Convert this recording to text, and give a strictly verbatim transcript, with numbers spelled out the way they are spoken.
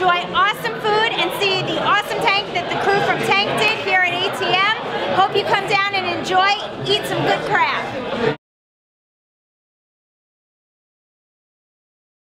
enjoy awesome food and see the awesome tank that the crew from Tanked did here at A T M. Hope you come down and enjoy, eat some good crab.